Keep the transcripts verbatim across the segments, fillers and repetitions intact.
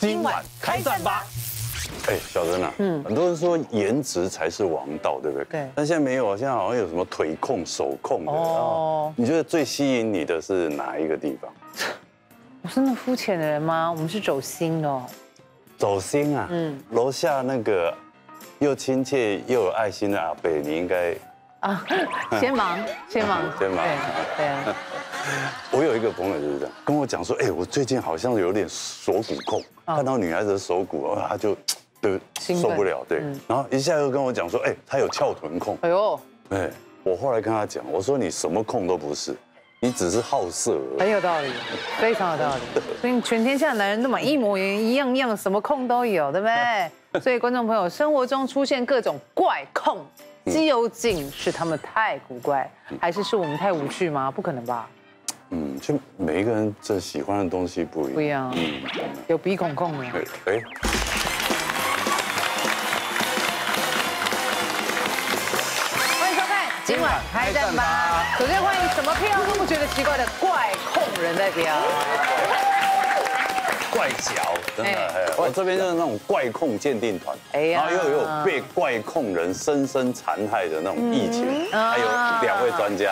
今晚开战吧！哎，小珍啊，嗯，很多人说颜值才是王道，对不对？对。但现在没有啊，现在好像有什么腿控、手控的哦。你觉得最吸引你的是哪一个地方？我是那肤浅的人吗？我们是走心哦。走心啊？嗯。楼下那个又亲切又有爱心的阿伯，你应该。 啊，先忙，先忙，先忙。对啊，我有一个朋友就是这样跟我讲说，哎，我最近好像有点锁骨控，看到女孩子的锁骨，他就对受不了，对。然后一下又跟我讲说，哎，她有翘臀控。哎呦，哎，我后来跟他讲，我说你什么控都不是，你只是好色。很有道理，非常有道理。所以你全天下男人都嘛一模一样样，什么控都有，对不对？所以观众朋友，生活中出现各种怪控。 究竟是他们太古怪，还是是我们太无趣吗？不可能吧。嗯，就每一个人这喜欢的东西不一样。不一样。嗯，有鼻孔控的。哎。欢迎收看《今晚开战吧》。首先欢迎什么票都不觉得奇怪的怪控人代表。怪脚，真的。我这边就是那种怪控鉴定团，然后又有被怪控人深深残害的那种疫情，还有两位专家，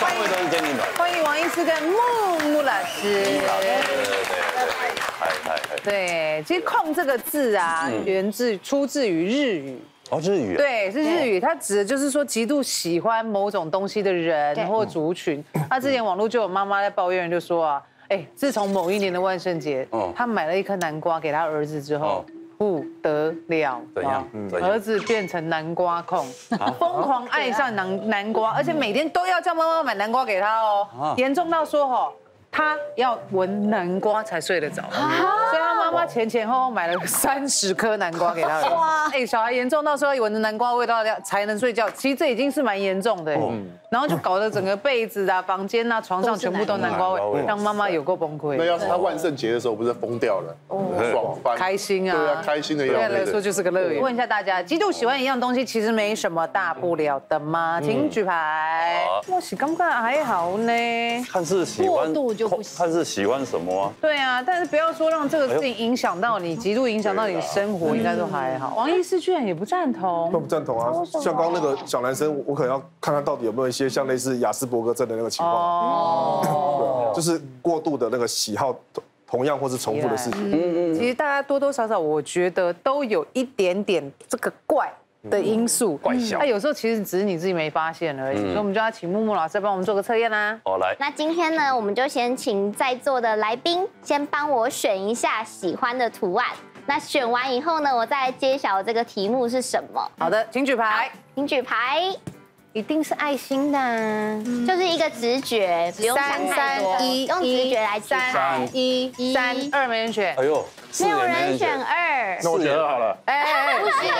三位都是鉴定团。欢迎王医师跟木木老师。对对对对，对，其实“控”这个字啊，源自出自于日语。 哦，日语对，是日语，它指的就是说极度喜欢某种东西的人或族群。那之前网络就有妈妈在抱怨，就说啊，哎，自从某一年的万圣节，她买了一颗南瓜给她儿子之后，不得了，怎样？儿子变成南瓜控，疯狂爱上南南瓜，而且每天都要叫妈妈买南瓜给他哦，严重到说吼，他要闻南瓜才睡得着。 妈前前后后买了三十颗南瓜给他了。哇！哎，小孩严重到说闻着南瓜味道才能睡觉，其实这已经是蛮严重的。嗯。然后就搞得整个被子啊、房间啊、床上全部都南瓜味，让妈妈有够崩溃。那要是他万圣节的时候不是疯掉了？哦，爽开心啊！对啊，开心的样子。对来说就是个乐园。问一下大家，极度喜欢一样东西，其实没什么大不了的嘛。请举牌。我是感觉还好呢。看是喜欢过度就不行。看是喜欢什么啊？对啊，但是不要说让这个事情。 影响到你，极度影响到你生活，应该都还好。王医师居然也不赞同，都不赞同啊！像刚刚那个小男生，我可能要看看到底有没有一些像类似亚斯伯格症的那个情况，哦，就是过度的那个喜好同样或是重复的事情。嗯嗯。其实大家多多少少，我觉得都有一点点这个怪的因素，怪小。那有时候其实只是你自己没发现而已。所以我们就要请木木老师帮我们做个测验啦。好来。那今天呢，我们就先请在座的来宾先帮我选一下喜欢的图案。那选完以后呢，我再揭晓这个题目是什么。好的，请举牌。请举牌，一定是爱心的，就是一个直觉，不用想太多，用直觉来举牌。三一三二没人选。哎呦，没有人选二。那我选二好了。哎哎哎，不行。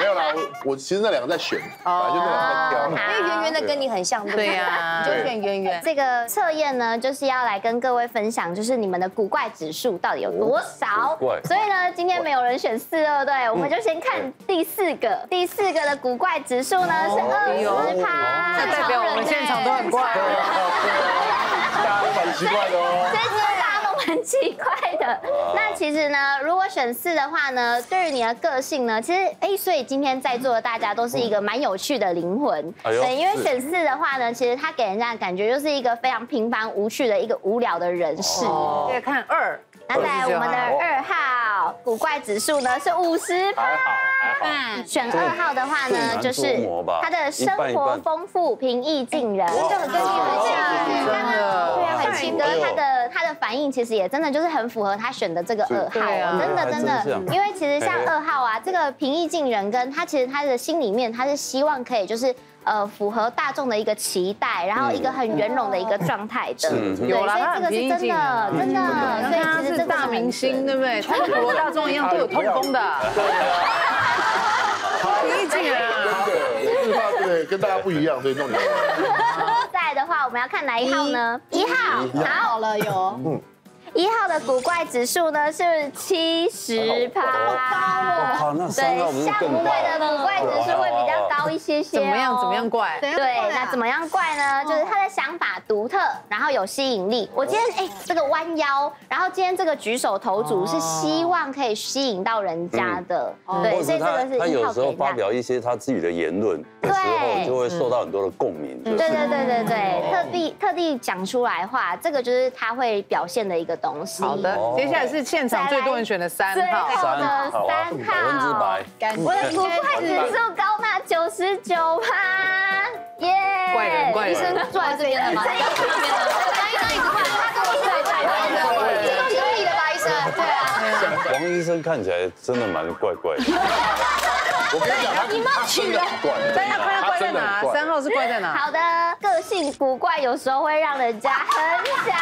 没有啦，我其实那两个在选，反正就那两个在挑，因为圆圆的跟你很像，对呀，你就选圆圆。这个测验呢，就是要来跟各位分享，就是你们的古怪指数到底有多少。所以呢，今天没有人选四二，对，我们就先看第四个，第四个的古怪指数呢是二十趴，这代表我们现场都很怪，大家很奇怪的哦。 很奇怪的。那其实呢，如果选四的话呢，对于你的个性呢，其实哎，所以今天在座的大家都是一个蛮有趣的灵魂。对，因为选四的话呢，其实他给人家的感觉就是一个非常平凡无趣的一个无聊的人士。对，看二。那再来我们的二号古怪指数呢是五十趴。选二号的话呢，就是他的生活丰富、平易近人，真的跟你很像。对啊，很奇哥他的他的反应其实。 也真的就是很符合他选的这个二号，真的真的，因为其实像二号啊，这个平易近人，跟他其实他的心里面他是希望可以就是呃符合大众的一个期待，然后一个很圆融的一个状态的，对，所以这个是真的真的，所以其实是大明星对不对？他跟普罗大众一样都有痛风的，平易近人啊，对，跟大家不一样，所以重点。再来的话，我们要看哪一号呢？一号，好了有。 一号的古怪指数呢是七十趴，对，相对的古怪还是是会比较高一些些、哦。怎么样？怎么样怪？对，那怎么样怪呢？就是他的想法独特，然后有吸引力。我今天哎，这个弯腰，然后今天这个举手投足是希望可以吸引到人家的。对，所以这个是他有时候发表一些他自己的言论的时候，就会受到很多的共鸣。对对对对对，特地特地讲出来话，这个就是他会表现的一个东西。好的，接下来是现场最多人选的三号。三号，百分之百。我的不快指数高达九十九趴，耶！怪人怪人，医生坐在这边的吗？医生那边的，医生一直看，他跟我对对对，这都是你的吧，医生？对啊。王医生看起来真的蛮怪怪的。我跟你讲，他你妈去了，大家看他怪在哪？三号是怪在哪？好的，个性古怪，有时候会让人家很想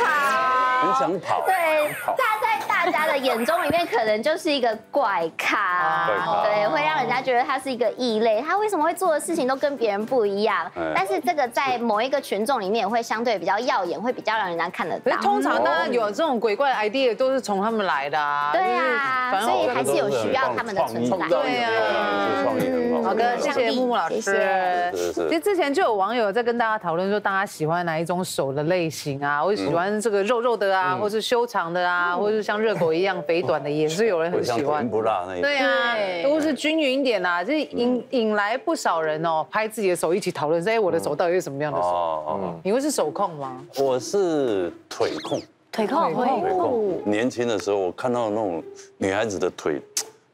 跑，很想跑。对，他在大家的眼中里面，可能就是一个怪咖，对，会让人家觉得他是一个异类。他为什么会做的事情都跟别人不一样？但是这个在某一个群众里面，也会相对比较耀眼，会比较让人家看得到。通常大家有这种鬼怪的 idea 都是从他们来的啊。对啊，所以还是有需要他们的存在。对啊。 嗯，好的，谢谢沐沐老师。其实之前就有网友在跟大家讨论说，大家喜欢哪一种手的类型啊？我喜欢这个肉肉的啊，或是修长的啊，或是像热狗一样肥短的，也是有人很喜欢。不辣那一种。对啊，都是均匀一点啊，就是引引来不少人哦，拍自己的手一起讨论，哎，我的手到底是什么样的手？你会是手控吗？我是腿控。腿控，腿控。年轻的时候，我看到那种女孩子的腿。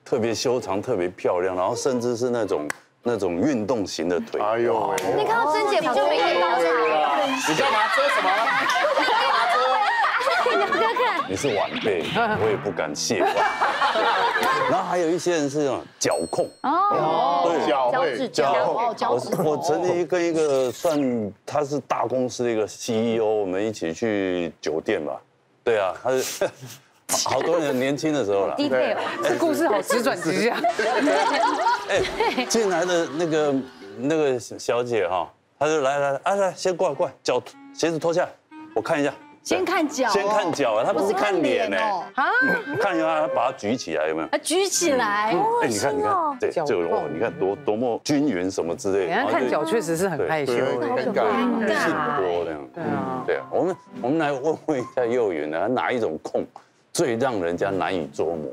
特别修长，特别漂亮，然后甚至是那种那种运动型的腿。哎呦喂！你看到珍姐就没看到她。你干嘛遮什么？你干嘛遮？你不要看。你是晚辈，我也不敢亵玩。然后还有一些人是那种脚控。哦。对，脚趾脚脚。我我曾经跟一个算他是大公司的一个 C E O， 我们一起去酒店吧。对啊，他是。 好多人年轻的时候啦，对，这故事好直转直下。哎，进来的那个那个小姐哈，她就来来啊来，先过来过来，脚鞋子脱下来，我看一下。先看脚，先看脚啊，她不是看脸呢。啊，看一下她把它举起来有没有？啊，举起来。哎，你看你看，对，这个哦，你看多多么均匀什么之类。人家看脚确实是很害羞，尴尬，性多这样。对啊，对啊，我们我们来问问一下侑芸啊，哪一种控？ 最让人家难以捉摸。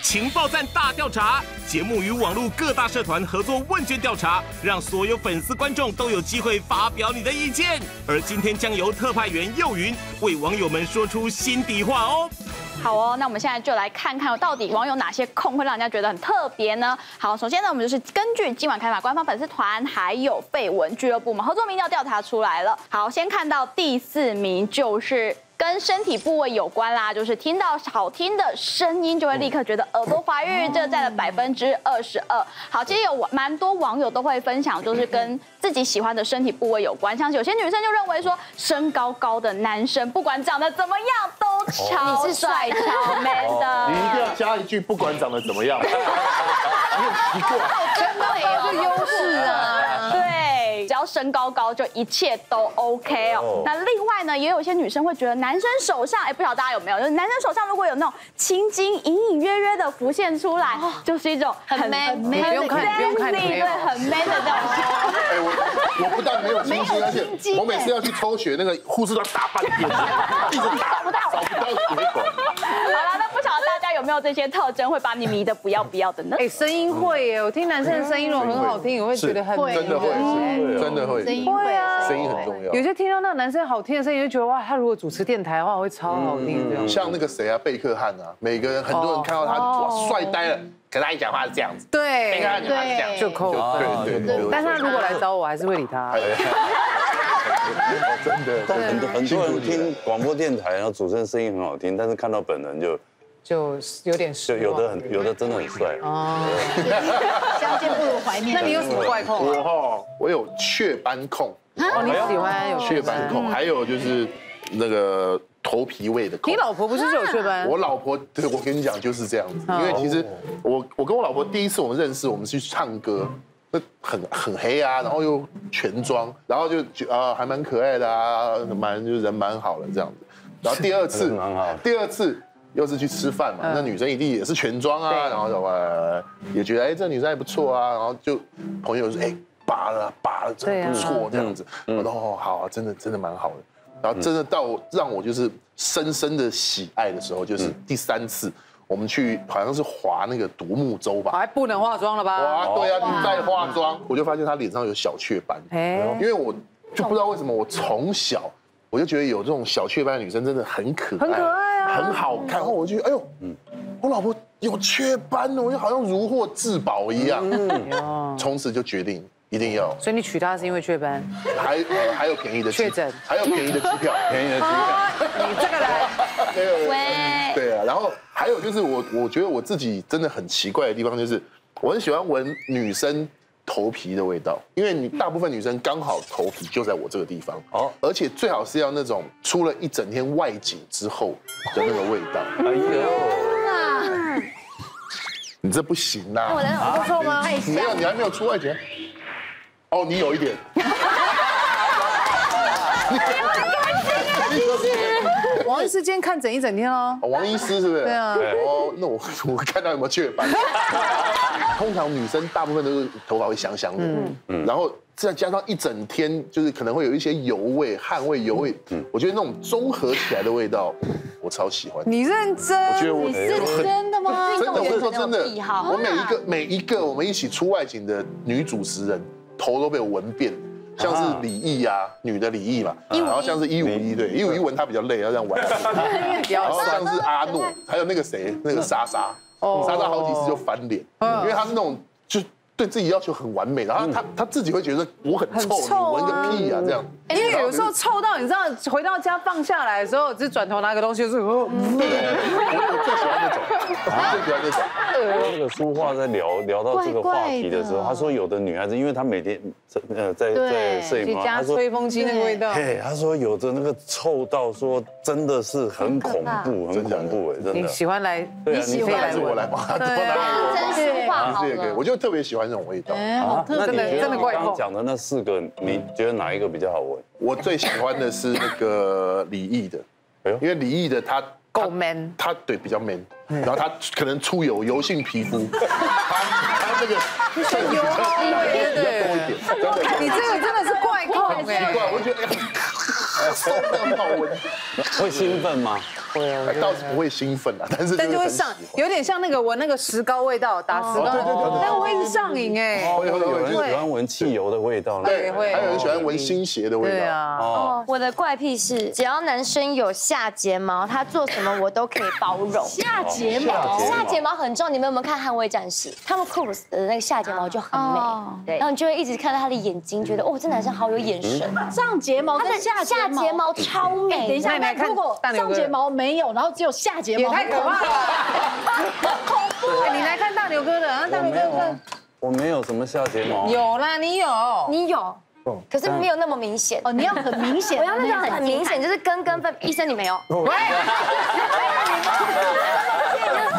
情报站大调查节目与网络各大社团合作问卷调查，让所有粉丝观众都有机会发表你的意见。而今天将由特派员侑芸为网友们说出心底话哦。好哦，那我们现在就来看看到底网友哪些控会让人家觉得很特别呢？好，首先呢，我们就是根据今晚开法官方粉丝团还有绯闻俱乐部我们合作民调调查出来了。好，先看到第四名就是。 跟身体部位有关啦，就是听到好听的声音就会立刻觉得耳朵怀孕，这占了百分之二十二。好，其实有蛮多网友都会分享，就是跟自己喜欢的身体部位有关，像有些女生就认为说，身高高的男生不管长得怎么样都超帅、超 man 的。你一定要加一句，不管长得怎么样。你很奇怪，真的有个优势啊。对。 只要身高高，就一切都 OK 哦。那另外呢，也有一些女生会觉得男生手上，哎，不晓得大家有没有，就是男生手上如果有那种青筋隐隐约约的浮现出来，就是一种很 man， 不用看，不用看，对，很 man 的这种。哎，我我不但没有青筋，而且我每次要去抽血，那个护士都打半天，一直打不到，找不到血管。好了，那不晓得大家有没有这些特征会把你迷得不要不要的呢？哎，声音会耶，我听男生的声音如果很好听，我会觉得很真的会。 真的会，会啊，声音很重要。有些听到那个男生好听的声音，就觉得哇，他如果主持电台的话，会超好听这样。像那个谁啊，贝克汉啊，每个人很多人看到他哇帅呆了，可他一讲话是这样子，对，贝克汉讲话是这样，就扣，对对对。但是他如果来找我，还是会理他。 真的，但很多很多人听广播电台，然后主持人声音很好听，但是看到本人就。 就有点帅，有的很，有的真的很帅哦。相见不如怀念。那你有什么怪控？我哈，我有雀斑控。哦，你喜欢有雀斑控？还有就是那个头皮味的控。你老婆不是就有雀斑？我老婆，对，我跟你讲就是这样子。因为其实我我跟我老婆第一次我们认识，我们去唱歌，那很很黑啊，然后又全妆，然后就啊还蛮可爱的啊，蛮就是人蛮好的这样子。然后第二次，第二次。又是去吃饭嘛，那女生一定也是全妆啊，然后什么也觉得哎这女生还不错啊，然后就朋友说哎拔了拔了，真的不错这样子，我说哦好啊，真的真的蛮好的。 然后真的到让我就是深深的喜爱的时候，就是第三次我们去好像是划那个独木舟吧，还不能化妆了吧？哇，对啊，你再化妆，我就发现她脸上有小雀斑。哎，因为我就不知道为什么，我从小我就觉得有这种小雀斑的女生真的很可爱，很可爱啊，很好看。然后我就觉得，哎呦，嗯，我老婆有雀斑哦，我就好像如获至宝一样。嗯，从此就决定。 一定要，所以你娶她是因为雀斑，还还有便宜的确诊，还有便宜的机票，便宜的机票，你这个人，对啊，然后还有就是我我觉得我自己真的很奇怪的地方就是，我很喜欢闻女生头皮的味道，因为你大部分女生刚好头皮就在我这个地方哦，而且最好是要那种出了一整天外景之后的那个味道，哎呦。 你这不行呐！我能不臭吗？没有，你还没有出外景。哦，你有一点。王医师今天看诊一整天哦。王医师是不是？对啊。哦，那我我看到有没有雀斑？通常女生大部分都是头发会香香的，嗯，然后再加上一整天，就是可能会有一些油味、汗味、油味，嗯，我觉得那种综合起来的味道。 我超喜欢你认真，我觉得我是真的吗？真的，我是说真的。我每一个每一个我们一起出外景的女主持人，头都被我闻遍，像是李毅啊，女的李毅嘛，然后像是一五一对，一五一闻她比较累，要这样玩。然后像是阿诺，还有那个谁，那个莎莎，莎莎好几次就翻脸，因为她是那种就对自己要求很完美，然后她她自己会觉得我很臭，你闻个屁啊这样。 因为有时候臭到你知道，回到家放下来的时候，只转头拿个东西就是。对对对，我最喜欢这种，我最喜欢这种。那个书画在聊聊到这个话题的时候，他说有的女孩子，因为她每天呃在在摄影棚，他说吹风机那个味道，嘿，他说有的那个臭到说真的是很恐怖，很恐怖哎，真的。你喜欢来，你喜欢来我来画，对啊，真书画好了，我就特别喜欢这种味道。啊，那你觉得你刚刚讲的那四个，你觉得哪一个比较好闻？ 我最喜欢的是那个李毅的，因为李毅的他够 man， 他对比较 man， 然后他可能出油油性皮肤，他这个很油比较多一点，真的。你这个真的是怪怪的，奇怪，我觉得真的好闻。会兴奋吗？会啊，倒是不会兴奋啊，但是但就会上，有点像那个闻那个石膏味道，打石膏，但我会上瘾哎。会会会，喜欢闻汽油的味道，对，会。还有人喜欢闻新鞋的味道。对啊。哦，我的怪癖是，只要男生有下睫毛，他做什么我都可以包容。下睫毛，下睫毛很重，你们有没有看《捍卫战士》？他们 Goros 的那个下睫毛就很美，对，然后你就会一直看到他的眼睛，觉得哦，这男生好有眼神。上睫毛跟下下睫毛超美。等一下，那如果上睫毛没有，然后只有下睫毛，也太可怕了，恐怖！你来看大牛哥的，啊，大牛哥，我没有什么下睫毛。有啦，你有，你有，可是没有那么明显。哦，你要很明显，我要那种很明显，就是根根分。医生，你没有。不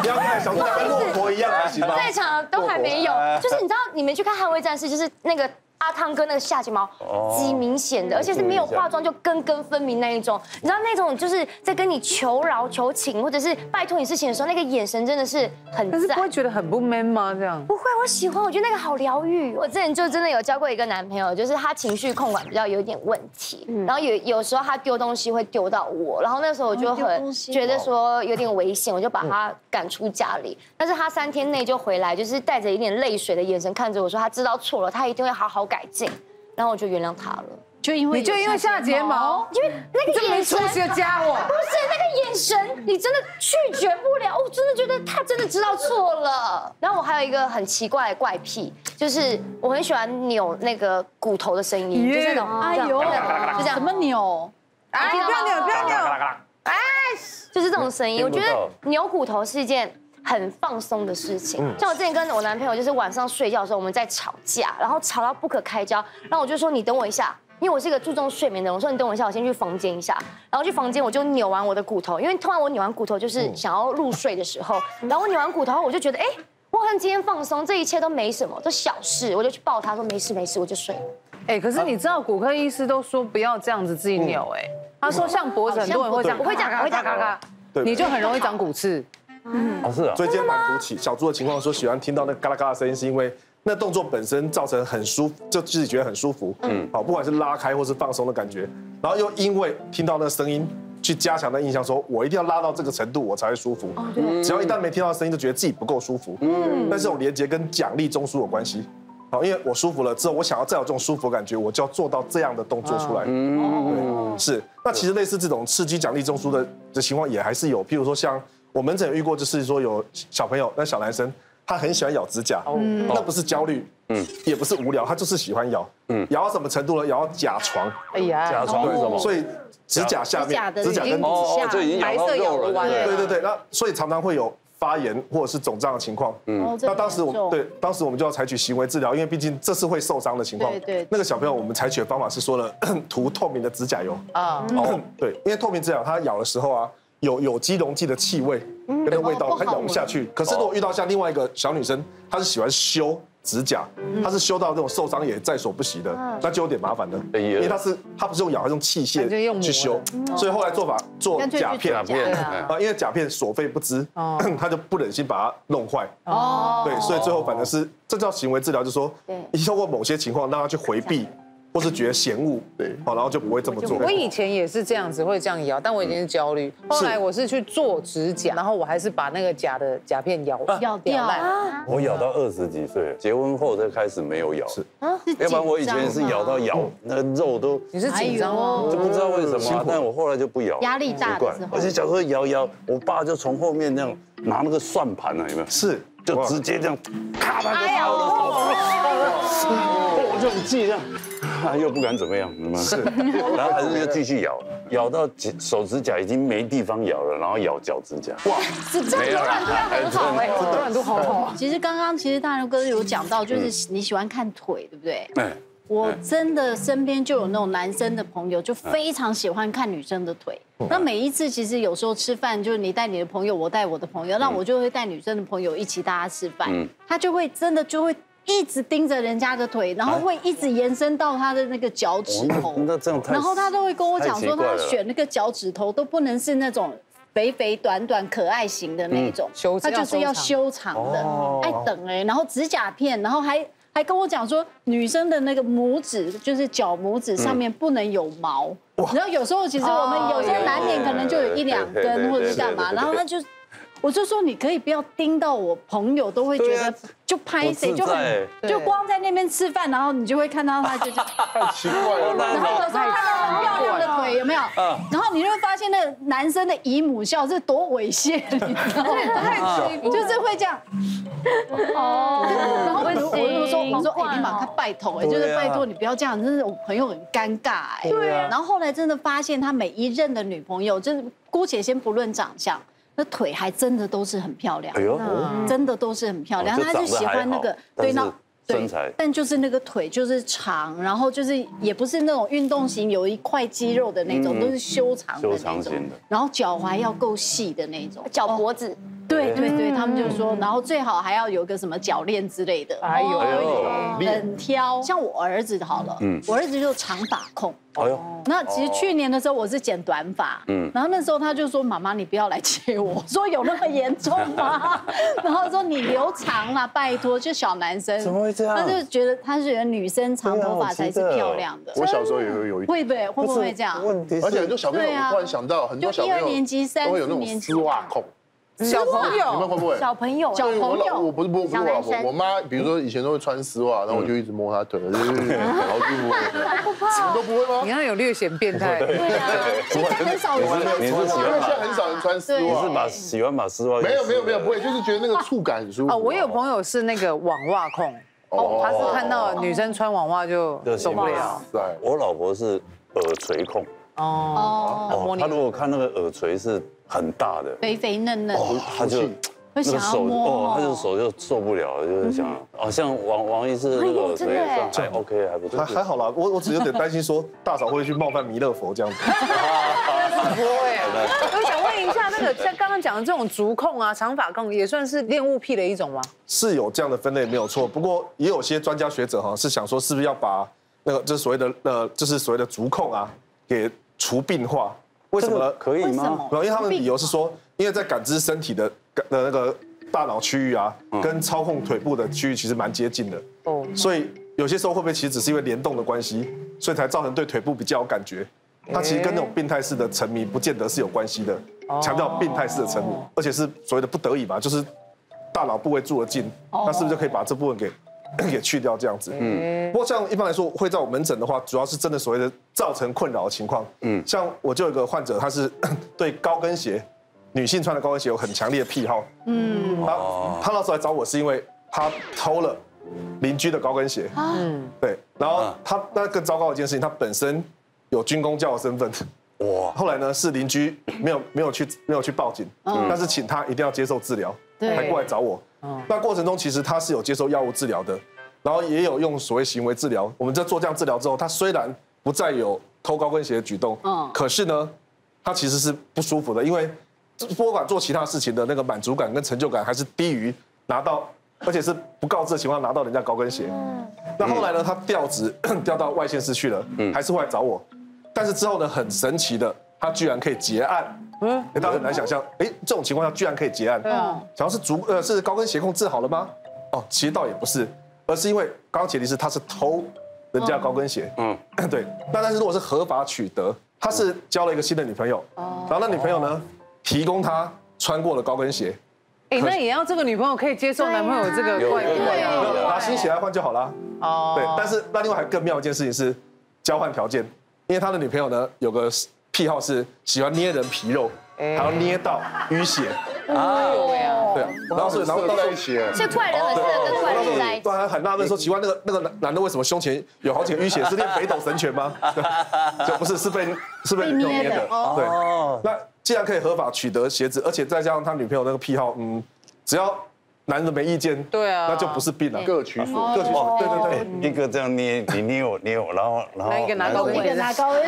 要看小姑娘跟骆驼一样，在场都还没有。就是你知道，你们去看《捍卫战士》，就是那个。 阿汤哥那个下睫毛极明显的，而且是没有化妆就根根分明那一种。你知道那种就是在跟你求饶、求情，或者是拜托你事情的时候，那个眼神真的是很。但是不会觉得很不 man 吗？这样不会，我喜欢，我觉得那个好疗愈。我之前就真的有交过一个男朋友，就是他情绪控管比较有点问题，然后有有时候他丢东西会丢到我，然后那时候我就很觉得说有点危险，我就把他赶出家里。但是他三天内就回来，就是带着一点泪水的眼神看着我说，他知道错了，他一定会好好。 改进，然后我就原谅他了。就因为你就因为下睫毛，因为那个眼神，就加我，不是那个眼神，你真的拒绝不了。我真的觉得他真的知道错了。然后我还有一个很奇怪的怪癖，就是我很喜欢扭那个骨头的声音，就是那种哎呦，就这样，怎么扭？哎，不要扭，不要扭，哎，就是这种声音。我觉得扭骨头是一件。 很放松的事情，像我之前跟我男朋友，就是晚上睡觉的时候我们在吵架，然后吵到不可开交，然后我就说你等我一下，因为我是一个注重睡眠的人，我说你等我一下，我先去房间一下，然后去房间我就扭完我的骨头，因为通常我扭完骨头就是想要入睡的时候，然后我扭完骨头我就觉得哎，我好像今天放松，这一切都没什么，都小事，我就去抱他说没事没事，我就睡了。哎，可是你知道骨科医师都说不要这样子自己扭哎，他说像脖子很多人会这样，我会这样，我会这样，嘎嘎。 我对，你就很容易长骨刺。嗯，哦是啊。所以肩膀鼓起，小猪的情况说喜欢听到那嘎啦嘎啦声音，是因为那动作本身造成很舒服，就自己觉得很舒服。嗯，好，不管是拉开或是放松的感觉，然后又因为听到那声音。 去加强的印象，说我一定要拉到这个程度，我才会舒服。只要一旦没听到声音，就觉得自己不够舒服。嗯，但这种连接跟奖励中枢有关系。好，因为我舒服了之后，我想要再有这种舒服的感觉，我就要做到这样的动作出来。嗯，对，是。那其实类似这种刺激奖励中枢的的情况也还是有，譬如说像我门诊遇过，就是说有小朋友，那小男生他很喜欢咬指甲，那不是焦虑。 嗯，也不是无聊，他就是喜欢咬，嗯，咬到什么程度呢？咬到甲床，哎呀，甲床是什么？所以指甲下面，指甲跟指甲白色咬不完，对对对，那所以常常会有发炎或者是肿胀的情况，嗯，那当时我对当时我们就要采取行为治疗，因为毕竟这是会受伤的情况，对对，那个小朋友我们采取的方法是说了涂透明的指甲油啊，哦，对，因为透明指甲它咬的时候啊。 有有机溶剂的气味跟那味道，它咬不下去。可是如果遇到像另外一个小女生，她是喜欢修指甲，她是修到这种受伤也在所不惜的，那就有点麻烦了。因为她是她不是用咬，她用器械去修，所以后来做法做甲片啊，因为甲片所费不支，她就不忍心把它弄坏。哦，对，所以最后反正是这叫行为治疗，就是说，你透过某些情况让她去回避。 或是觉得嫌恶，对，好，然后就不会这么做。我以前也是这样子，会这样咬，但我以前是焦虑。后来我是去做指甲，然后我还是把那个甲的甲片咬咬掉了。我咬到二十几岁，结婚后才开始没有咬。是啊，要不然我以前是咬到咬那个肉都。你是紧张哦，就不知道为什么，但我后来就不咬。压力大的时候。而且小时候咬咬，我爸就从后面那样拿那个算盘啊，有没有？是，就直接这样，咔吧就打我的头。我就很气这样。 他又不敢怎么样，是，然后还是就继续咬，咬到手指甲已经没地方咬了，然后咬脚指甲。哇，是这样，柔软度很好哎，柔软度好好。其实刚刚其实大牛哥有讲到，就是你喜欢看腿，对不对？哎，我真的身边就有那种男生的朋友，就非常喜欢看女生的腿。那每一次其实有时候吃饭，就是你带你的朋友，我带我的朋友，那我就会带女生的朋友一起大家吃饭，他就会真的就会。 一直盯着人家的腿，然后会一直延伸到他的那个脚趾头，然后他都会跟我讲说，他选那个脚趾头都不能是那种肥肥短短可爱型的那种，他就是要修长的，爱等哎，然后指甲片，然后还还跟我讲说，女生的那个拇指就是脚拇指上面不能有毛，然后有时候其实我们有些难免可能就有一两根或者是干嘛，然后他就。 我就说你可以不要盯到我朋友，都会觉得就拍谁就很就光在那边吃饭，然后你就会看到他就太奇怪了。然后有时候看到很漂亮的腿有没有？然后你就会发现那个男生的姨母笑是多猥亵，你知道吗？就是会这样。哦。然后我我说我说哎，你把他拜托哎，就是拜托你不要这样，真是我朋友很尴尬哎。对啊。然后后来真的发现他每一任的女朋友，就是姑且先不论长相。 那腿还真的都是很漂亮，真的都是很漂亮。他是喜欢那个对那身材，但就是那个腿就是长，然后就是也不是那种运动型有一块肌肉的那种，都是修长的那种。然后脚踝要够细的那种，脚脖子。对对对，他们就说，然后最好还要有个什么脚链之类的。哎呦，很挑。像我儿子好了，我儿子就长发控。 那其实去年的时候我是剪短发，嗯，然后那时候他就说：“妈妈，你不要来接我。”说有那么严重吗？然后说你留长了，拜托，就小男生怎么会这样？他就觉得他是觉得女生长头发才是漂亮的。我小时候也会有一会不会会不会这样？问题而且很多小朋友，我突然想到很多小朋友，一二年级、三四年级，丝袜控。 小朋友，你们会不会？小朋友，小朋友，我不是不是我老婆，我妈，比如说以前都会穿丝袜，然后我就一直摸她腿，然后就不怕，什么都不会吗？你要有略显变态，对啊，现在很少人穿丝袜，因为现在很少人穿丝袜，你是把喜欢把丝袜？没有没有没有，不会，就是觉得那个触感很舒服。哦，我有朋友是那个网袜控，哦，他是看到女生穿网袜就受不了。对，我老婆是耳垂控。 哦，他如果看那个耳垂是很大的，肥肥嫩嫩，他就那个手哦，他就手就受不了，就是想，哦，像王王医师那个耳垂还 OK， 还不错，还还好啦。我我只有点担心说大嫂会去冒犯弥勒佛这样子。不会。我想问一下，那个像刚刚讲的这种足控啊、长发控，也算是恋物癖的一种吗？是有这样的分类没有错，不过也有些专家学者哈是想说，是不是要把那个就是所谓的呃，就是所谓的足控啊，给 除病化，为什么可以吗？因为他们的理由是说，因为在感知身体的的那个大脑区域啊，跟操控腿部的区域其实蛮接近的。哦，所以有些时候会不会其实只是因为联动的关系，所以才造成对腿部比较有感觉？它其实跟那种病态式的沉迷不见得是有关系的。强调病态式的沉迷，而且是所谓的不得已嘛，就是大脑部位住了进，那是不是就可以把这部分给？ 也去掉这样子，嗯，不过像一般来说会在我门诊的话，主要是真的所谓的造成困扰的情况，嗯，像我就有一个患者，他是对高跟鞋，女性穿的高跟鞋有很强烈的癖好，嗯，他他那时候来找我是因为他偷了邻居的高跟鞋，嗯，对，然后他那更糟糕的一件事情，他本身有军公教的身份，哇，后来呢是邻居没有没有去没有去报警，但是请他一定要接受治疗，对，才过来找我。 那过程中，其实他是有接受药物治疗的，然后也有用所谓行为治疗。我们在做这样治疗之后，他虽然不再有偷高跟鞋的举动，嗯，可是呢，他其实是不舒服的，因为不管做其他事情的那个满足感跟成就感，还是低于拿到，而且是不告知的情况拿到人家高跟鞋。那后来呢，他调职调到外县市去了，还是会来找我。但是之后呢，很神奇的，他居然可以结案。 嗯，大家很难想象，哎，这种情况下居然可以结案。对啊，想要是足呃是高跟鞋控制好了吗？哦，其实倒也不是，而是因为刚刚前提是他是偷人家高跟鞋。嗯，对。那但是如果是合法取得，他是交了一个新的女朋友，然后那女朋友呢提供他穿过了高跟鞋。哎，那也要这个女朋友可以接受男朋友这个怪怪，拿新鞋来换就好啦。哦，对。但是那另外还更妙一件事情是交换条件，因为他的女朋友呢有个。 癖好是喜欢捏人皮肉，还要捏到淤血啊！对啊，然后所以然后到一起，所以怪人很适合跟怪人在一起。对，还很纳闷说奇怪，那个那个男的为什么胸前有好几个淤血？是练北斗神拳吗？就不是，是被是被女朋友捏的。对，那既然可以合法取得鞋子，而且再加上他女朋友那个癖好，嗯，只要男人没意见，对啊，那就不是病了，各取所各取所。对对对，一个这样捏你捏我捏我，然后然后一个拿高跟，一个拿高跟。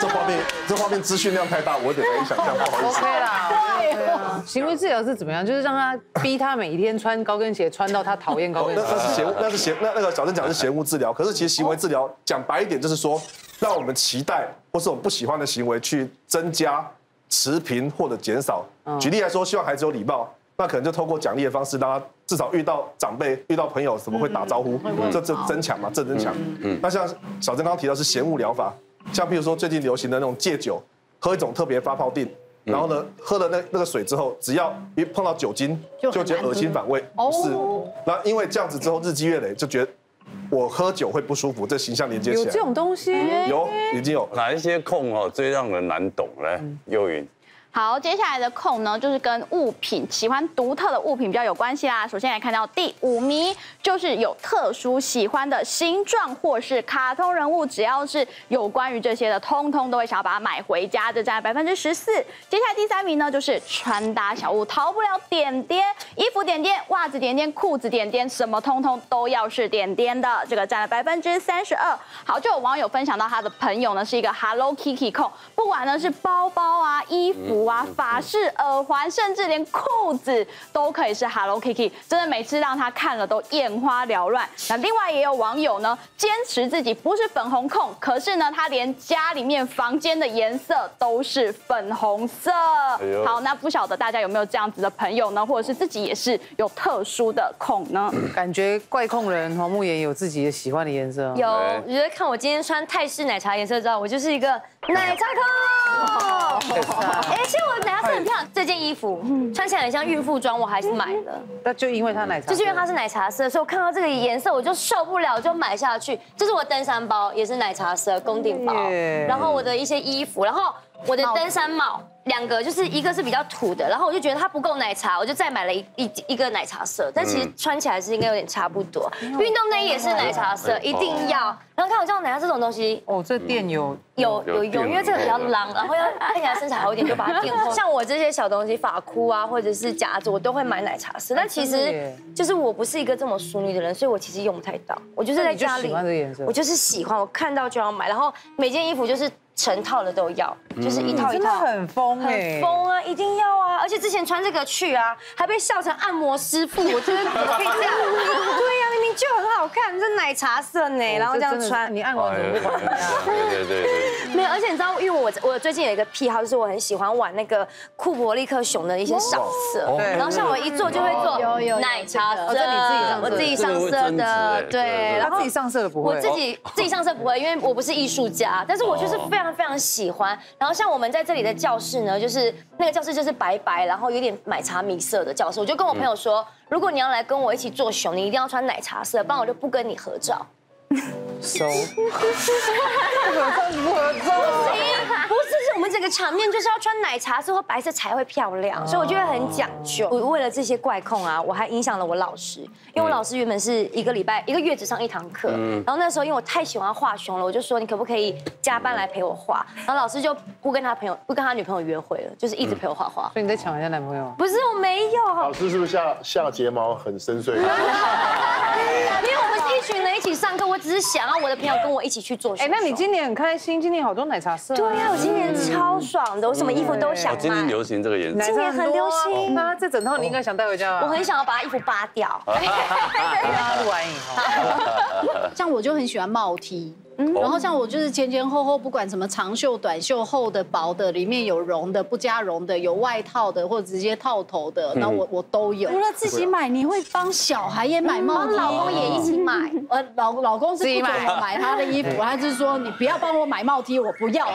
这画面，这画面资讯量太大，我有点难以想象，不好意思。OK 啦，行为治疗是怎么样？就是让他逼他每天穿高跟鞋，穿到他讨厌高跟鞋。那是嫌，那是嫌，那那个小郑讲是嫌恶治疗，可是其实行为治疗讲白一点，就是说让我们期待或是我们不喜欢的行为去增加、持平或者减少。举例来说，希望孩子有礼貌，那可能就透过奖励的方式，让他至少遇到长辈、遇到朋友什么会打招呼，这这增强嘛，这增强。那像小郑刚刚提到是嫌恶疗法。 像譬如说最近流行的那种戒酒，喝一种特别发泡定，然后呢，喝了那那个水之后，只要一碰到酒精，就觉得恶心反胃。是，那因为这样子之后日积月累，就觉得我喝酒会不舒服，这形象连接起来。有这种东西？有，已经有。哪一些控哦最让人难懂嘞？幼云。 好，接下来的控呢，就是跟物品喜欢独特的物品比较有关系啦。首先来看到第五名，就是有特殊喜欢的形状或是卡通人物，只要是有关于这些的，通通都会想要把它买回家，这占百分之十四。接下来第三名呢，就是穿搭小物，逃不了点点，衣服点点，袜子点点，裤子点点，什么通通都要是点点的，这个占了百分之三十二。好，就有网友分享到他的朋友呢是一个 Hello Kitty 控，不管呢是包包啊、衣服。 啊，发饰、耳环，甚至连裤子都可以是 Hello Kitty， 真的每次让他看了都眼花缭乱。那另外也有网友呢，坚持自己不是粉红控，可是呢，他连家里面房间的颜色都是粉红色。哎、好，那不晓得大家有没有这样子的朋友呢，或者是自己也是有特殊的控呢？感觉怪控人黄沐妍有自己的喜欢的颜色。有，我觉得看我今天穿泰式奶茶颜色之后，我就是一个奶茶控。哎。 其实我奶茶色很漂亮，这件衣服穿起来很像孕妇装，我还是买了。那就因为它奶茶，就是因为它是奶茶色，所以我看到这个颜色我就受不了，就买下去。这是我登山包，也是奶茶色攻顶包，然后我的一些衣服，然后我的登山帽，两个就是一个是比较土的，然后我就觉得它不够奶茶，我就再买了一一一个奶茶色，但其实穿起来是应该有点差不多。运动内衣也是奶茶色，一定要。 然后看我这种奶茶这种东西，哦，这店有有有有，因为这个比较浪，然后要看起来身材好一点，就把它垫厚。像我这些小东西，发箍啊，或者是夹子，我都会买奶茶色。但其实就是我不是一个这么淑女的人，所以我其实用不太到。我就是在家里，我就是喜欢，我看到就要买。然后每件衣服就是成套的都要，就是一套一套。真的很疯哎，很疯啊，一定要啊！而且之前穿这个去啊，还被笑成按摩师傅，我觉得怎么可以这样？对呀。明明就很好看，这奶茶色呢，然后这样穿，你按我怎么不管？对对对，没有，而且你知道，因为我我最近有一个癖好，就是我很喜欢玩那个库伯利克熊的一些上色，然后像我一做就会做奶茶色，我自己上色的，对，然后自己上色的不会，我自己自己上色不会，因为我不是艺术家，但是我就是非常非常喜欢。然后像我们在这里的教室呢，就是那个教室就是白白，然后有点奶茶米色的教室，我就跟我朋友说。 如果你要来跟我一起做熊，你一定要穿奶茶色，不然我就不跟你合照。So， 不合照不行，不是，是我们整个场面就是要穿奶茶色或白色才会漂亮，所以我就会很讲究。我为了这些怪控啊，我还影响了我老师，因为我老师原本是一个礼拜一个月只上一堂课，然后那时候因为我太喜欢画熊了，我就说你可不可以加班来陪我画？然后老师就不跟他朋友不跟他女朋友约会了，就是一直陪我画画。所以你在抢人家男朋友？不是，我没有。老师是不是下下睫毛很深邃？ 一起上课，我只是想要我的朋友跟我一起去做。哎，那你今年很开心，今年好多奶茶色。对呀，我今年超爽的，我什么衣服都想买。今年流行这个颜色，今年很流行。那这整套你应该想带回家。我很想要把衣服扒掉。大家录完以后，像我就很喜欢帽 T。 然后像我就是前前后后，不管什么长袖、短袖、厚的、薄的，里面有绒的、不加绒的，有外套的或者直接套头的，那我我都有。除了自己买，你会帮小孩也买帽子，老公也一起买。呃，老老公是不准我买他的衣服，他是说你不要帮我买帽 T， 我不要。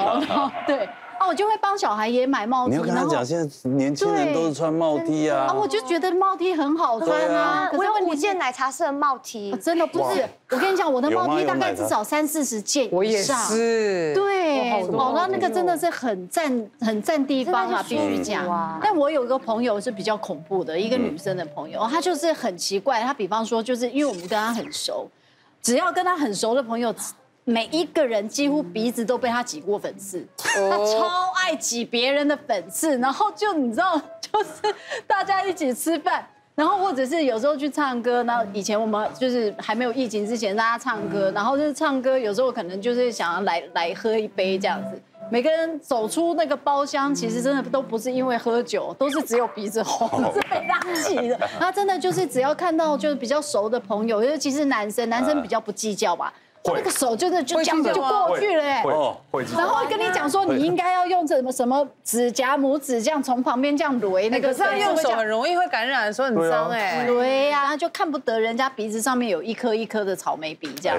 对。 啊，我就会帮小孩也买帽 T。你要跟他讲，现在年轻人都是穿帽 T 啊。啊，我就觉得帽 T 很好穿啊。我有五件奶茶色的帽 T， 真的不是。我跟你讲，我的帽 T 大概至少三四十件以上。我也是。对，哦，那那个真的是很占很占地方啊，必须讲。但我有一个朋友是比较恐怖的，一个女生的朋友，她就是很奇怪。她比方说，就是因为我们跟她很熟，只要跟她很熟的朋友。 每一个人几乎鼻子都被他挤过粉刺，他超爱挤别人的粉刺，然后就你知道，就是大家一起吃饭，然后或者是有时候去唱歌，然后以前我们就是还没有疫情之前，大家唱歌，然后就是唱歌，有时候可能就是想要来来喝一杯这样子。 每个人走出那个包厢，其实真的都不是因为喝酒，都是只有鼻子红是被拉起的。他真的就是只要看到就是比较熟的朋友，尤其是男生，男生比较不计较吧，那个手就是就这样就过去了哎。然后跟你讲说你应该要用什么什么指甲拇指这样从旁边这样捋那个，可是用手很容易会感染，说很脏哎。对呀，就看不得人家鼻子上面有一颗一颗的草莓鼻这样，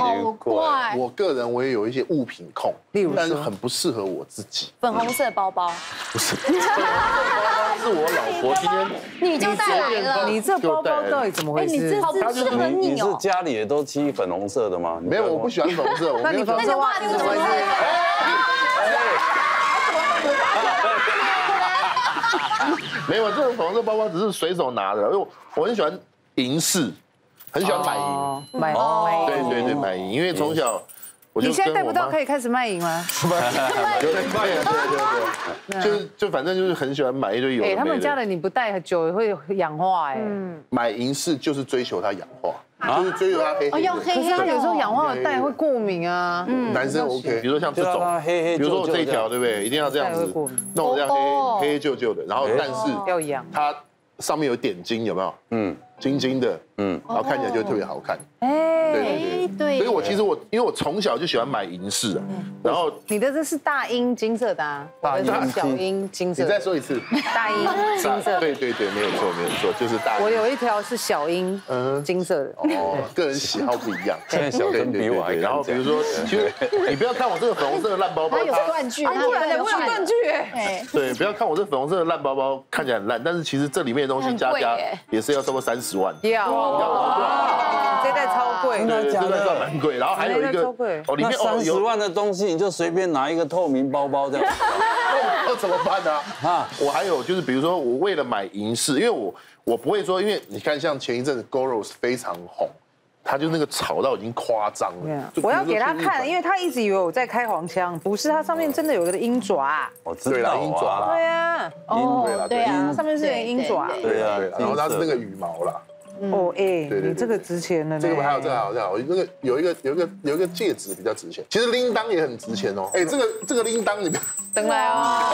好怪。我个人我也有一些物品控，例如。 很不适合我自己，粉红色包包不是，是我老婆今天你就带来了，你这包包到底怎么回事？哎，你这好不适合你哦。你是家里也都漆粉红色的吗？没有，我不喜欢粉红色。那你那你袜子怎么回事？没有，这种粉红色包包只是随手拿的，因为我很喜欢银饰，很喜欢买银，买银，对对对，买银，因为从小。 你现在带不到，可以开始卖淫吗？有点快，对对对，就就反正就是很喜欢买一堆有。哎，他们家的你不戴久会氧化哎。嗯，买银饰就是追求它氧化，就是追求它黑黑。哦，要黑黑，有时候氧化了戴会过敏啊。嗯，男生 OK， 比如说像这种黑黑，比如说我这一条对不对？一定要这样子弄这样黑黑旧旧的，然后但是要氧，它上面有点睛，有没有？嗯。 晶晶的，嗯，然后看起来就特别好看，哎，对对对，所以我其实我因为我从小就喜欢买银饰啊，然后你的这是大英金色的啊，大英小英金色，你再说一次，大英金色，对对对，没有错没有错，就是大。我有一条是小英，嗯，金色的，哦，个人喜好不一样，现在小英比我还，然后比如说，其实你不要看我这个粉红色的烂包包，它有断句，不然的我有断句哎，对，不要看我这粉红色的烂包包看起来很烂，但是其实这里面的东西加加也是要超过三十。 十万，要，这袋超贵，真的假的？蛮贵，然后还有一个，哦，里面三十万的东西，你就随便拿一个透明包包这样，那怎么办呢？啊，我还有就是，比如说我为了买银饰，因为我我不会说，因为你看像前一阵子 Goros 非常红，他就那个炒到已经夸张了。我要给他看，因为他一直以为我在开黄腔，不是，他上面真的有个鹰爪。哦，对啦，鹰爪，对啊，哦，对啊，上面是鹰爪，对啊，然后它是那个羽毛啦。 哦哎，对对，这个值钱了。这个还有，这个还有，这个我那个有一个有一个有一个戒指比较值钱，其实铃铛也很值钱哦。哎，这个这个铃铛你等来哦，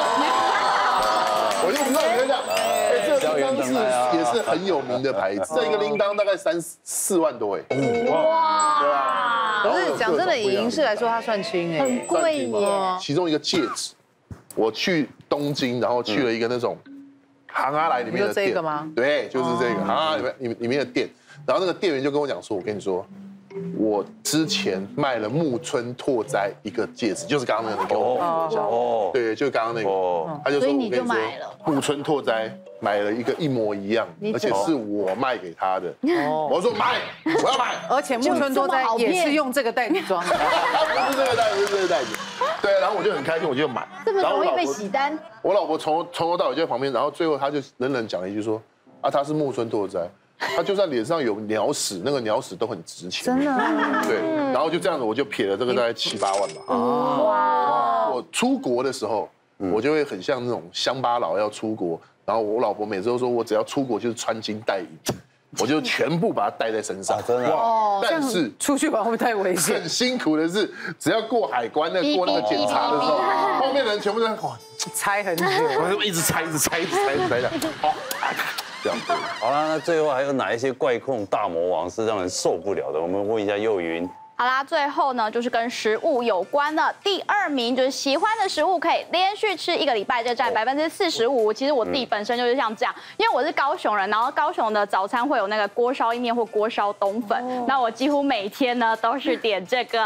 我就不知道你在讲，哎，这个胶原灯也是很有名的牌子，这一个铃铛大概三四万多哎。哇！对啊。可是讲真的，以银饰来说，它算轻哎，很贵耶。其中一个戒指，我去东京，然后去了一个那种行阿来里面的店，对，就是这个行阿里面里里面的店，然后那个店员就跟我讲说，我跟你说。 我之前卖了木村拓哉一个戒指，就是刚刚那个，哦，对，就刚刚那个，他就说，我跟你说，木村拓哉买了一个一模一样，而且是我卖给他的，我说买，我要买，而且木村拓哉也是用这个袋子装的，不是这个袋子，是这个袋子，对，然后我就很开心，我就买，这么容易被洗单，我老婆从从头到尾就在旁边，然后最后她就冷冷讲了一句说，啊，他是木村拓哉。 他就算脸上有鸟屎，那个鸟屎都很值钱。真的、啊。对，然后就这样子，我就撇了这个大概七八万吧。哇！我出国的时候，我就会很像那种乡巴佬要出国，然后我老婆每次都说我只要出国就是穿金戴银，我就全部把它带在身上。真的。哇！但是出去玩会太危险。很辛苦的是，只要过海关那过那个检查的时候，后面的人全部在猜很久，我就一直猜，一直猜，一直猜，一直猜的。好。 这样好啦，那最后还有哪一些怪控大魔王是让人受不了的？我们问一下侑芸。好啦，最后呢就是跟食物有关的，第二名就是喜欢的食物可以连续吃一个礼拜，就占百分之四十五。其实我自己本身就是像这样，因为我是高雄人，然后高雄的早餐会有那个锅烧意面或锅烧冬粉，那我几乎每天呢都是点这个，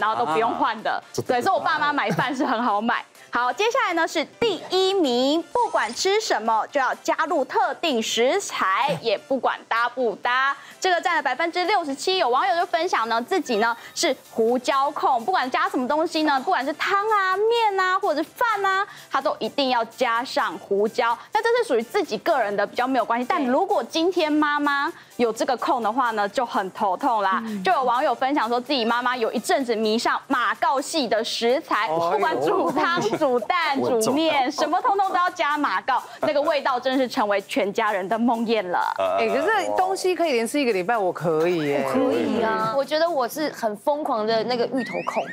然后都不用换的。对，所以我爸妈买饭是很好买。 好，接下来呢是第一名，不管吃什么就要加入特定食材，也不管搭不搭，这个占了百分之六十七。有网友就分享呢，自己呢是胡椒控，不管加什么东西呢，不管是汤啊、面啊，或者是饭啊，他都一定要加上胡椒。那这是属于自己个人的，比较没有关系。但如果今天妈妈有这个控的话呢，就很头痛啦。就有网友分享说自己妈妈有一阵子迷上马告系的食材，不管煮汤煮。 煮蛋、煮面，什么通通都要加马告，那个味道真是成为全家人的梦魇了。哎，可是东西可以连吃一个礼拜，我可以耶，可以啊。我觉得我是很疯狂的那个芋头控，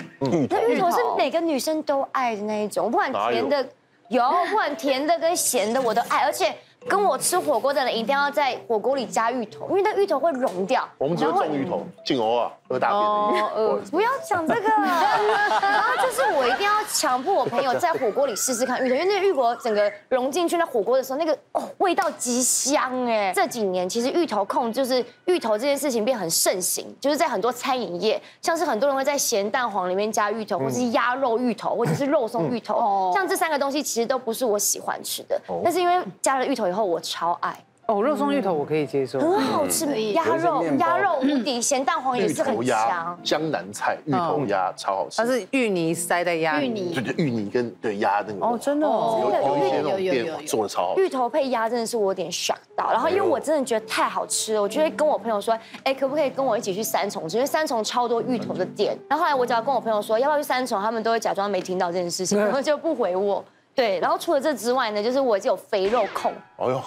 那芋头是每个女生都爱的那一种，不管甜的有，不管甜的跟咸的我都爱，而且跟我吃火锅的人一定要在火锅里加芋头，因为那芋头会溶掉。我们只有种芋头，进欧啊。 喝大便的，呃，不要讲这个。然后就是我一定要强迫我朋友在火锅里试试看芋头，因为那芋头整个融进去那火锅的时候，那个哦味道极香哎。这几年其实芋头控就是芋头这件事情变很盛行，就是在很多餐饮业，像是很多人会在咸蛋黄里面加芋头，或是鸭肉芋头，或者是肉松芋头。像这三个东西其实都不是我喜欢吃的，但是因为加了芋头以后，我超爱。 哦，肉松芋头我可以接受，很好吃。鸭肉鸭肉无敌，咸蛋黄也是很香。江南菜芋头鸭超好吃，它是芋泥塞的鸭，芋泥对对，芋泥跟对鸭那个哦，真的有有一些那种店做的超好。芋头配鸭真的是我有点 shock 到，然后因为我真的觉得太好吃了，我就会跟我朋友说，哎，可不可以跟我一起去三重吃？因为三重超多芋头的店。然后后来我只要跟我朋友说要不要去三重，他们都会假装没听到这件事情，然后就不回我。 对，然后除了这之外呢，就是我有肥肉控，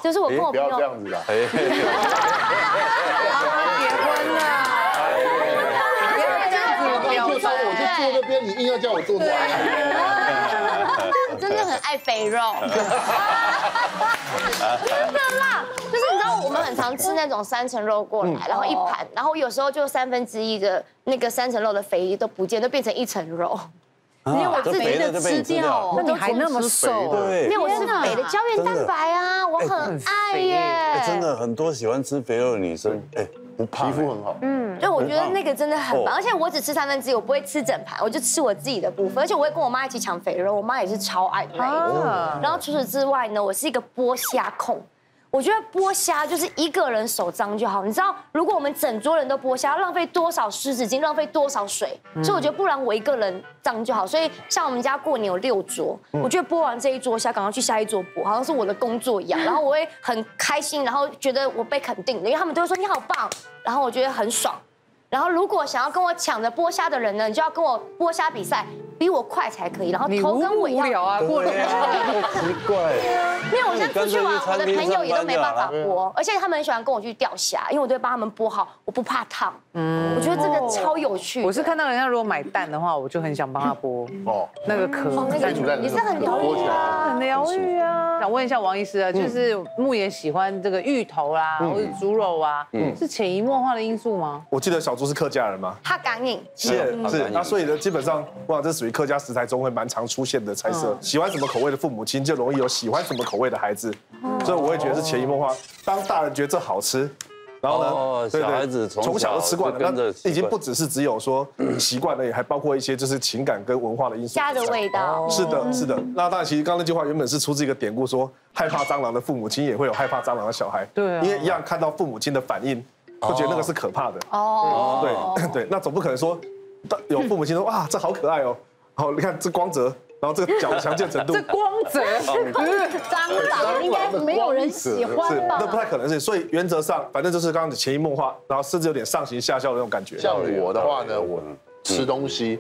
就是我跟我朋友不要这样子啦，结婚了，不要这样子，我表哥，我就坐那边，你硬要叫我坐那边，我真的很爱肥肉，真的啦，就是你知道我们很常吃那种三层肉过来，然后一盘，然后有时候就三分之一的那个三层肉的肥都不见，都变成一层肉。 因为我自己的吃掉，那你还那么瘦，对，因为我是肥的胶原蛋白啊，我很爱耶。真的很多喜欢吃肥肉的女生，哎，不胖，皮肤很好。嗯，对，我觉得那个真的很棒，而且我只吃三分之一，我不会吃整盘，我就吃我自己的部分，而且我会跟我妈一起抢肥肉，我妈也是超爱的那一种。然后除此之外呢，我是一个剥虾控。 我觉得剥虾就是一个人手脏就好，你知道，如果我们整桌人都剥虾，浪费多少湿纸巾，浪费多少水，所以我觉得不然我一个人脏就好。所以像我们家过年有六桌，我觉得剥完这一桌虾，赶快去下一桌剥，好像是我的工作一样。然后我会很开心，然后觉得我被肯定了，因为他们都会说你好棒，然后我觉得很爽。然后如果想要跟我抢着剥虾的人呢，你就要跟我剥虾比赛。 比我快才可以，然后头跟尾一样。你无聊啊，过年啊，奇怪。因为我像出去玩，我的朋友也都没办法剥，而且他们很喜欢跟我去钓虾，因为我都会帮他们剥好，我不怕烫。嗯，我觉得这个超有趣。我是看到人家如果买蛋的话，我就很想帮他剥哦，那个壳，那个也是很疗愈啊，很疗愈啊。想问一下王医师啊，就是牧野喜欢这个芋头啦，或者猪肉啊，是潜移默化的因素吗？我记得小猪是客家人吗？他感应是是，那所以呢，基本上哇，这属于客家食材中会蛮常出现的菜色。喜欢什么口味的父母亲就容易有喜欢什么口味的孩子，所以我也觉得是潜移默化。当大人觉得这好吃，然后呢，小孩子从小都吃惯了，那已经不只是只有说习惯了，也还包括一些就是情感跟文化的因素。家的味道。是的，是的。那当然，其实刚刚那句话原本是出自一个典故，说害怕蟑螂的父母亲也会有害怕蟑螂的小孩。对。因为一样看到父母亲的反应，会觉得那个是可怕的。哦。对对，那总不可能说有父母亲说哇这好可爱哦，好你看这光泽。然后这个脚强健程度，这光泽，蟑螂应该没有人喜欢吧？那不太可能是，所以原则上，反正就是刚刚的潜移默化，然后甚至有点上行下效的那种感觉。像我的话呢，我吃东西，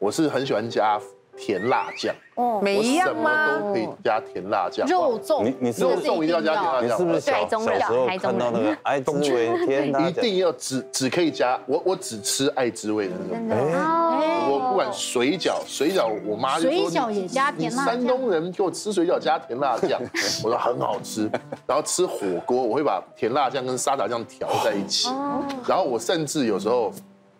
我是很喜欢加甜辣酱，哦，每一样吗？我什么都可以加甜辣酱。肉粽，你你肉粽一定要加甜辣酱，是不是？台中人，台中人，爱滋味甜辣酱一定要只只可以加，我我只吃爱滋味的那种。我不管水饺，水饺我妈就说水饺也加甜辣酱。山东人给我吃水饺加甜辣酱，我说很好吃。然后吃火锅，我会把甜辣酱跟沙茶酱调在一起。然后我甚至有时候，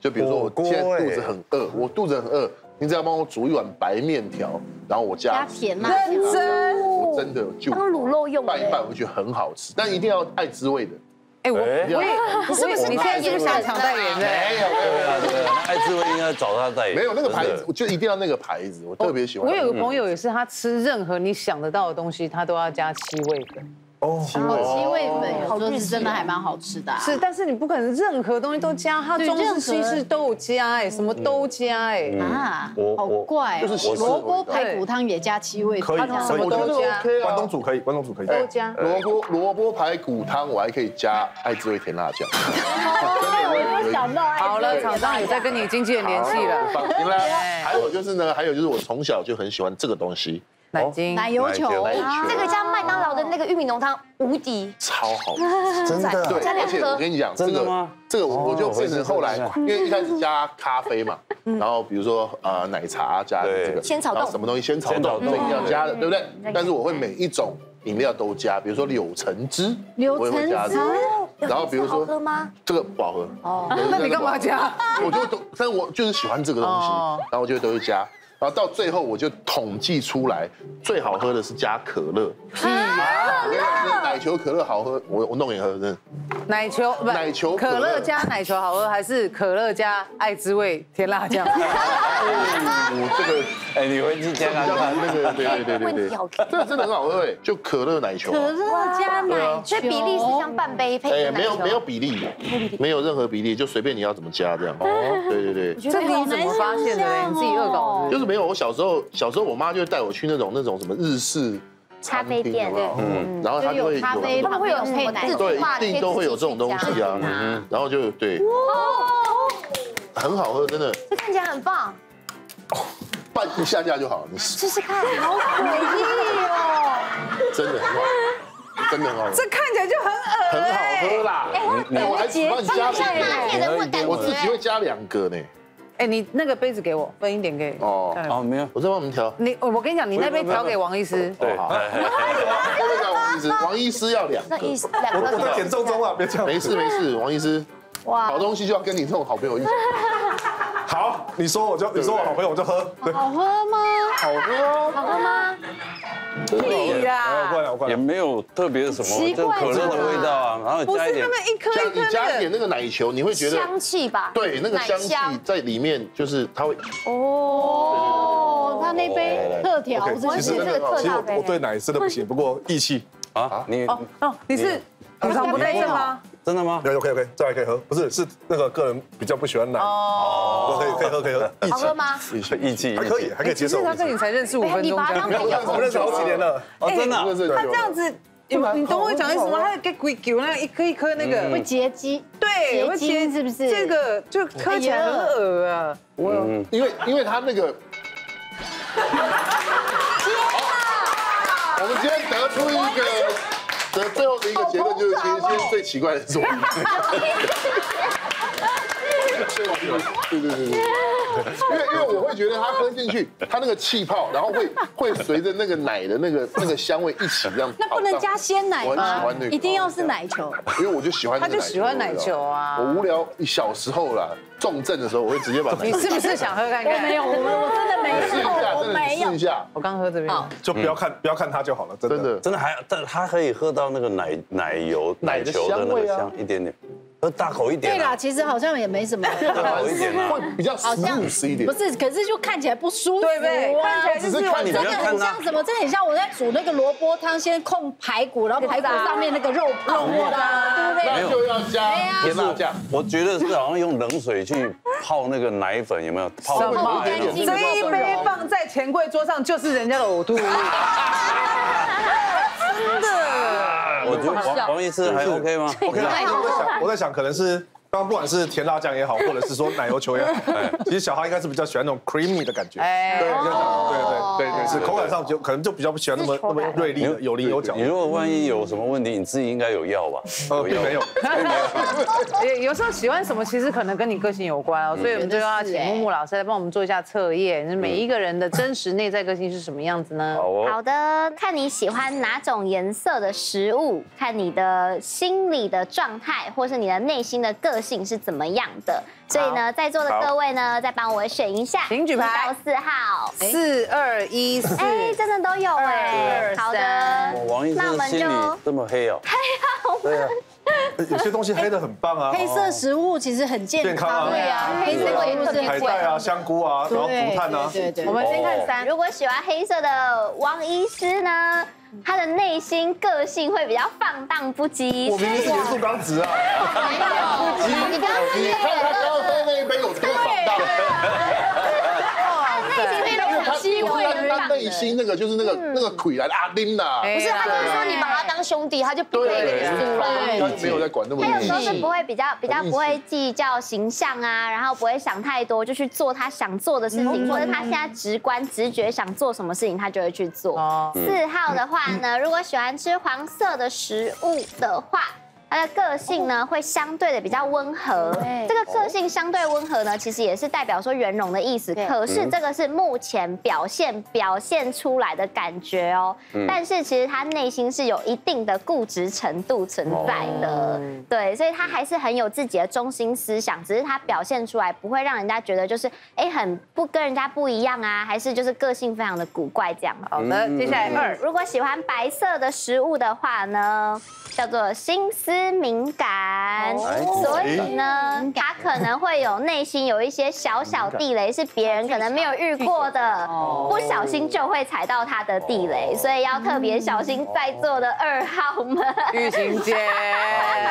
就比如说我现在肚子很饿，我肚子很饿，你只要帮我煮一碗白面条，然后我加甜辣酱，认真，我真的就当卤肉用，拌一拌我觉得很好吃，但一定要爱滋味的。哎，我我也是不是你现在就是想抢代言的？没有没有没有，爱滋味应该找他代言。没有那个牌子，我就一定要那个牌子，我特别喜欢。我有个朋友也是，他吃任何你想得到的东西，他都要加七味粉。哦，七味粉有时候是真的还蛮好吃的。是，但是你不可能任何东西都加，他中式西式都有加，哎，什么都加，哎啊，好怪。就是萝卜排骨汤也加七味粉，他什么都加。关东煮可以，关东煮可以都加。萝卜萝卜排骨汤我还可以加爱滋味甜辣酱。我没有想到。好了，厂商也在跟你经纪人联系了。放心啦。还有就是呢，还有就是我从小就很喜欢这个东西。奶油球，这个加麦当劳的那个玉米浓汤无敌，超好吃，真的。对，而且我跟你讲，这个这个我我就变成后来，因为一开始加咖啡嘛，然后比如说呃奶茶加这个，仙草冻，什么东西仙草冻一定要加的，对不对？但是我会每一种饮料都加，比如说柳橙汁，柳橙汁，然后比如说好喝吗？这个不好喝哦，那你干嘛加？我就都，但我就是喜欢这个东西，然后我就都会加。然后到最后，我就统计出来，最好喝的是加可乐。嗯，奶球可乐好喝，我我弄也喝真的。奶球不奶球可乐加奶球好喝，还是可乐加爱滋味甜辣酱？我这个哎，你会去加辣酱那个？对对对对对，这个真的很好喝哎，就可乐奶球。可乐加奶，所以比例是像半杯配奶球。哎，没有没有比例，没有任何比例，就随便你要怎么加这样。哦，对对对。这你怎么发现的呢？你自己恶搞就是。没有，我小时候小时候，我妈就带我去那种那种什么日式咖啡店，嗯，然后她就会有咖啡，他们会有配奶，对，一定都会有这种东西啊，嗯，然后就对，哇，很好喝，真的，这看起来很棒，拌一下下就好了，你试试看，好诡异哦，真的很好。真的很好喝，这看起来就很恶很好喝啦，哎，我还喜欢加两个，我自己会加两个呢。哎，你那个杯子给我分一点给哦哦，没有，我再帮我们调。你我跟你讲，你那杯调给王医师。对，王医师，王医师要两个。我我在减重中啊，别这样。没事没事，王医师。哇，好东西就要跟你这种好朋友一起。好，你说我就你说我好朋友我就喝。好喝吗？好喝。好喝吗？对呀，也没有特别什么，就可乐的味道啊，然后加一点，加加一点那个奶球，你会觉得香气吧？对，那个香气在里面，就是它会哦，它那杯特调，我觉得这个特调杯，我对奶真的不行，不过义气啊，你哦哦，你是平常不在这吗？真的吗？可以 OK OK， 这还可以喝，不是是那个个人比较不喜欢奶哦，可以可以喝可以喝，好喝吗？意气还可以还可以接受。其实他跟你才认识五分钟，我们认识好几年了，哦真的，他这样子，你你懂我讲意思吗？他给鬼球那一颗一颗那个会结晶，对，会结晶是不是？这个就喝起来很恶啊，我因为因为他那个。我们今天得出一个，最后的一个结论就是，其实最奇怪的是我们。对对对对，因为因为我会觉得它喝进去，它那个气泡，然后会会随着那个奶的那个那个香味一起这样。那不能加鲜奶吗？一定要是奶球。因为我就喜欢。他就喜欢奶球啊！我无聊，小时候啦，重症的时候我会直接把。你是不是想喝看看？没有，我我真的没有，我没有。试一下，我刚喝这边。就不要看不要看它就好了，真的真的还，但它可以喝到那个奶奶油奶球的那个香一点点。 喝大口一点。对啦，其实好像也没什么。大口一点啦，会比较好像一点。不是，可是就看起来不舒服，对不对？看起来就是真的很像什么？这很像我在煮那个萝卜汤，先控排骨，然后排骨上面那个肉泡沫啦，对不对？那就要加甜辣酱。我觉得是好像用冷水去泡那个奶粉，有没有？泡不干净。这一杯放在钱柜桌上就是人家的呕吐物。真的。 我觉得王王医师还 OK 吗 ？OK 啦，我在想，我在想，可能是刚刚不管是甜辣酱也好，或者是说奶油球也好，其实小哈应该是比较喜欢那种 creamy 的感觉，对，对对对对，是口感上就可能就比较不喜欢那么那么锐利、有棱有角。你如果万一有什么问题，你自己应该有药吧？呃，并没有，有有时候喜欢什么，其实可能跟你个性有关哦，所以我们就要请木木老师来帮我们做一下测验，每一个人的真实内在个性是什么样子呢？好的，看你喜欢哪种颜色的食物。 看你的心理的状态，或是你的内心的个性是怎么样的。所以呢，在座的各位呢，再帮我选一下，请举牌。四号，四二一四。哎，真的都有哎。好的，王医生，那我们就这么黑哦。黑啊，有些东西黑的很棒啊。黑色食物其实很健康，对啊，黑色食物是海带啊、香菇啊，然后竹炭啊。对对对。我们先看三，如果喜欢黑色的王医师呢？ 他的内心个性会比较放荡不羁。我明明是严肃刚直啊！你刚刚你看他刚刚喝那一杯，我更放荡。他内心那种机会的，他内心那个就是那个那个鬼来的阿丁呐。不是，他就是说你把他当兄弟，他就不会跟你输了。他没有在管那么多。还有都是不会比较比较不会计较形象啊，然后不会想太多，就去做他想做的事情，或者他现在直观直觉想做什么事情，他就会去做。四号的话。 呢，如果喜欢吃黄色的食物的话，它的个性呢会相对的比较温和。这个个性相对温和呢，其实也是代表说圆融的意思。可是这个是目前表现表现出来的感觉哦。但是其实他内心是有一定的固执程度存在的，对，所以他还是很有自己的中心思想，只是他表现出来不会让人家觉得就是哎很不跟人家不一样啊，还是就是个性非常的古怪这样。好的，接下来二，如果喜欢白色的食物的话呢，叫做心思。 敏感，所以呢，他可能会有内心有一些小小地雷，是别人可能没有遇过的，不小心就会踩到他的地雷，所以要特别小心在座的二号们。玉琴姐，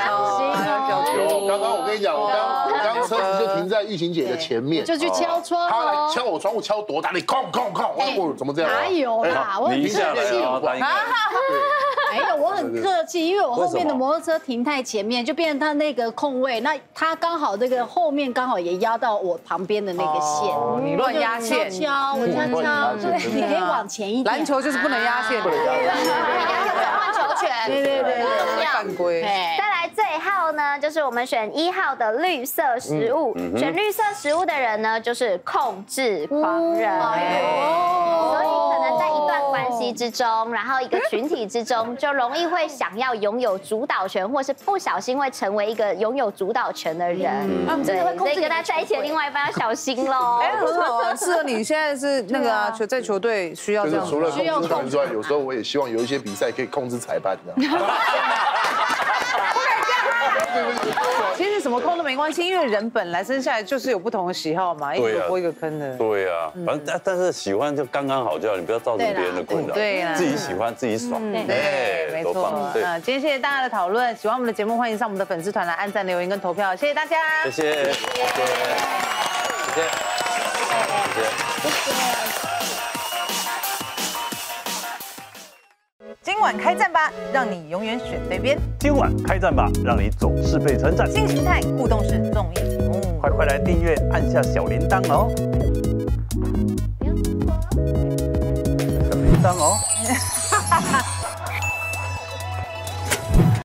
小心哦！刚刚我跟你讲，我刚刚车子就停在玉琴姐的前面，就去敲窗，他来敲我窗户，敲多大力？哐哐哐！我怎么这样？哪有啦？我很客气啊！没有，我很客气，因为我后面的摩托车停。 停太前面就变成他那个空位，那他刚好那个后面刚好也压到我旁边的那个线，你乱压线，敲，我敲敲，对，你可以往前一点。篮球就是不能压线，不能压线，换球权，对对对，不能犯规。再来最后呢，就是我们选一号的绿色食物，选绿色食物的人呢，就是控制狂人，所以可能在一段关系之中，然后一个群体之中，就容易会想要拥有主导权或。 是不小心会成为一个拥有主导权的人，对，所以跟他在一起的另外一半要小心喽。哎，很好啊，是啊，你现在是那个啊，球在球队需要这样。除了控制团之外，有时候我也希望有一些比赛可以控制裁判的。不敢这样啊！其实什么控都没关系，因为人本来生下来就是有不同的喜好嘛，一个萝卜一个坑的。对啊，反正但但是喜欢就刚刚好就好，你不要造成别人的困扰。对啊，自己喜欢自己爽。对，没错。嗯，今天谢谢大家的讨论，喜欢。 我们的节目，欢迎上我们的粉丝团来按赞、留言跟投票，谢谢大家，谢谢，谢谢，谢谢。今晚开战吧，让你永远选对边；今晚开战吧，让你总是被称赞。新形态互动式综艺节目，快快来订阅，按下小铃铛哦，小铃铛哦。